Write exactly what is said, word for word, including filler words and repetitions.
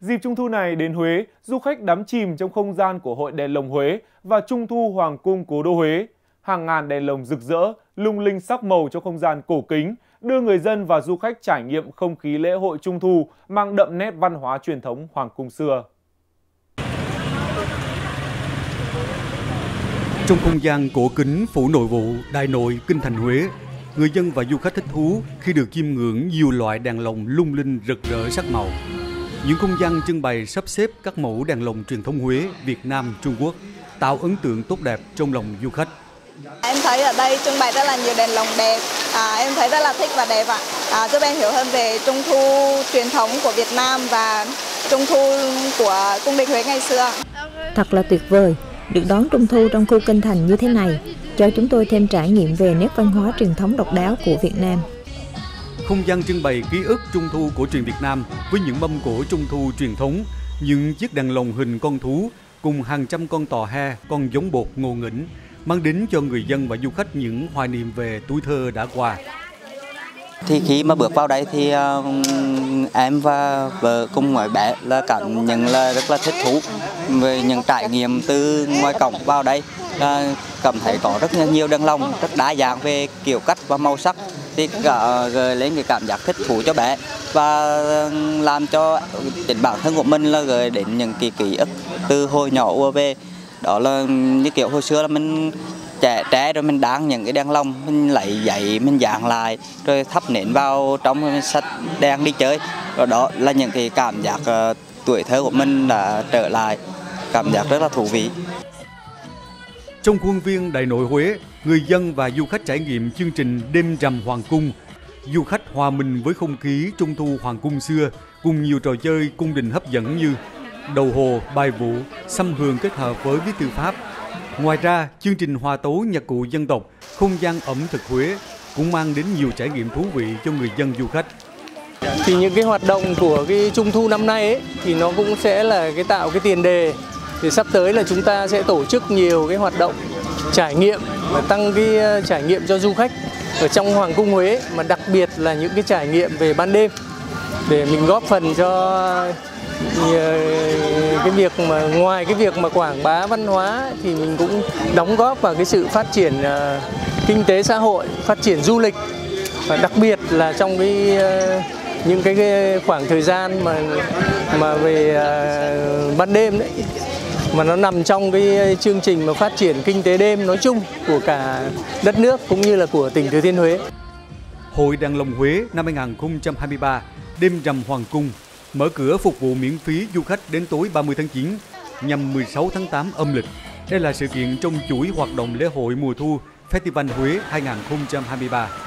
Dịp Trung thu này đến Huế, du khách đắm chìm trong không gian của Hội đèn lồng Huế và Trung thu Hoàng cung Cố đô Huế. Hàng ngàn đèn lồng rực rỡ, lung linh sắc màu trong không gian cổ kính, đưa người dân và du khách trải nghiệm không khí lễ hội Trung thu mang đậm nét văn hóa truyền thống hoàng cung xưa. Trong không gian cổ kính Phủ Nội vụ, Đại Nội, Kinh thành Huế, người dân và du khách thích thú khi được chiêm ngưỡng nhiều loại đèn lồng lung linh rực rỡ sắc màu. Những không gian trưng bày sắp xếp các mẫu đèn lồng truyền thống Huế, Việt Nam, Trung Quốc tạo ấn tượng tốt đẹp trong lòng du khách. Em thấy ở đây trưng bày rất là nhiều đèn lồng đẹp, à, em thấy rất là thích và đẹp ạ. À, giúp em hiểu hơn về Trung thu truyền thống của Việt Nam và Trung thu của cung đình Huế ngày xưa. Thật là tuyệt vời, được đón Trung thu trong khu Kinh thành như thế này, cho chúng tôi thêm trải nghiệm về nét văn hóa truyền thống độc đáo của Việt Nam. Không gian trưng bày ký ức Trung thu cổ truyền Việt Nam với những mâm cỗ Trung thu truyền thống, những chiếc đèn lồng hình con thú cùng hàng trăm con tò he, con giống bột ngộ nghĩnh, mang đến cho người dân và du khách những hoài niệm về tuổi thơ đã qua. Thì khi mà bước vào đây thì uh, em và vợ cùng ngoài bé là cảm nhận là rất là thích thú về những trải nghiệm từ ngoài cổng vào đây. Uh, cảm thấy có rất nhiều đèn lồng, rất đa dạng về kiểu cách và màu sắc, thì uh, gợi lên cái cảm giác thích thú cho bé và uh, làm cho chính bản thân của mình là gợi đến những ký ký ức từ hồi nhỏ ùa về. Đó là như kiểu hồi xưa là mình trẻ trẻ rồi mình đan những cái đèn lồng, mình lấy giấy mình dán lại rồi thắp nến vào trong rồi mình xách đèn đi chơi. Rồi đó là những cái cảm giác uh, tuổi thơ của mình đã trở lại, cảm giác rất là thú vị. Trong khuôn viên Đại Nội Huế, người dân và du khách trải nghiệm chương trình Đêm rằm Hoàng cung. Du khách hòa mình với không khí Trung thu Hoàng cung xưa cùng nhiều trò chơi cung đình hấp dẫn như đầu hồ, bài vũ, xăm hường kết hợp với viết thư pháp. Ngoài ra, chương trình hòa tấu nhạc cụ dân tộc, không gian ẩm thực Huế cũng mang đến nhiều trải nghiệm thú vị cho người dân du khách. Thì những cái hoạt động của cái Trung thu năm nay ấy, thì nó cũng sẽ là cái tạo cái tiền đề thì sắp tới là chúng ta sẽ tổ chức nhiều cái hoạt động trải nghiệm và tăng cái trải nghiệm cho du khách ở trong Hoàng cung Huế, mà đặc biệt là những cái trải nghiệm về ban đêm để mình góp phần cho cái việc mà ngoài cái việc mà quảng bá văn hóa thì mình cũng đóng góp vào cái sự phát triển uh, kinh tế xã hội, phát triển du lịch, và đặc biệt là trong cái uh, những cái, cái khoảng thời gian mà mà về uh, ban đêm đấy, mà nó nằm trong cái chương trình mà phát triển kinh tế đêm nói chung của cả đất nước cũng như là của tỉnh Thừa Thiên Huế. Hội đèn lồng Huế năm hai nghìn không trăm hai mươi ba Đêm rằm Hoàng cung mở cửa phục vụ miễn phí du khách đến tối ba mươi tháng chín nhằm mười sáu tháng tám âm lịch. Đây là sự kiện trong chuỗi hoạt động lễ hội mùa thu Festival Huế hai nghìn không trăm hai mươi ba.